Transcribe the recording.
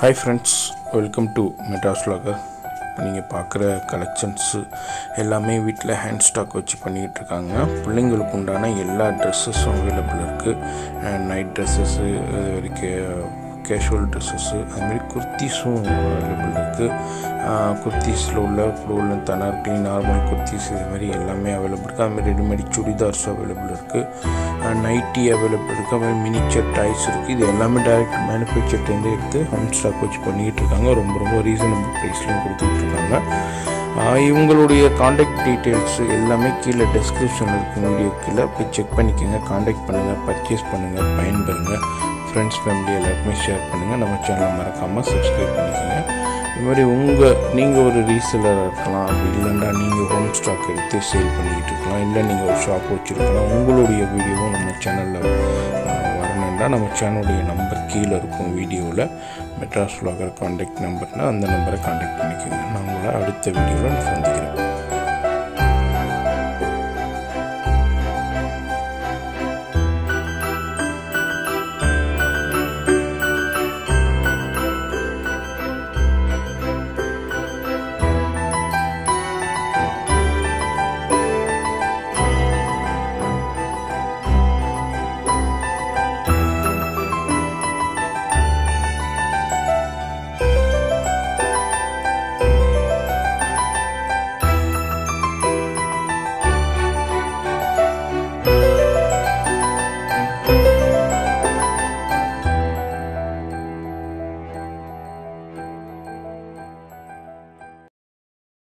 Hi friends welcome to Madras vlogger नहीं पाक collections எல்லாமே வீட்ல ஹேண்ட் ஸ்டாக் வச்சு பண்ணிட்டு இருக்காங்க பிள்ளைங்களுக்கு உண்டான எல்லா Dresses अवेलेबल இருக்கு நைட் Dresses कैजुअल Dresses அதுமாதிரி குர்த்திஸும் अवेलेबल இருக்கு குர்த்திஸ்ல உள்ள ஃப்ளோல தனக்கு நார்மல் குர்த்திஸ் இது மாதிரி எல்லாமே अवेलेबल இருக்கு அதுமாதிரி ரெடிமேட் Churidars अवेलेबल இருக்கு नाइटी अवेलेबल इरुक्कु मिनिचर टाइस इरुक्कु इदु एल्लामे डायरेक्ट मैन्युफैक्चर टेंडर इरुक्कु हैंड स्टॉक வச்சு பண்ணிட்டு இருக்காங்க ரொம்ப ரொம்ப ரீசனபிள் பிரைஸ்ல கொடுத்துட்டு இருக்காங்க இவங்களுடைய कांटेक्ट டீடைல்ஸ் எல்லாமே கீழ டிஸ்கிரிப்ஷன்ல இருக்கு வீடியோ கீழ போய் செக் பண்ணிக்கங்க कांटेक्ट பண்ணுங்க பர்சேஸ் பண்ணுங்க பயன்பெறுங்க फ्रेंड्स फैमिली எல்லாருமே ஷேர் பண்ணுங்க நம்ம சேனலை மறக்காம சப்ஸ்கிரைப் பண்ணிக்கங்க इमारी उंगे रीसेलर नहीं होम स्टॉक सेल पड़िटर और शॉप वो वीडियो नम्बर चैनल वरना नम्बर चैनल नंबर कीले video Madras vlogger contact number अंदर नंबर कांटेक्ट पड़ी ना उड़ा अड़ वीडियो सर।